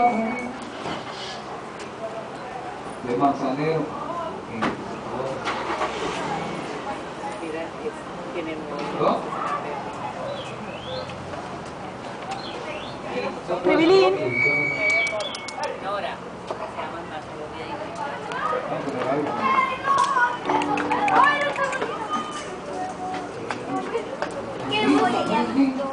Juan de Manzanero. Privilín. ¿Qué voy a llamar?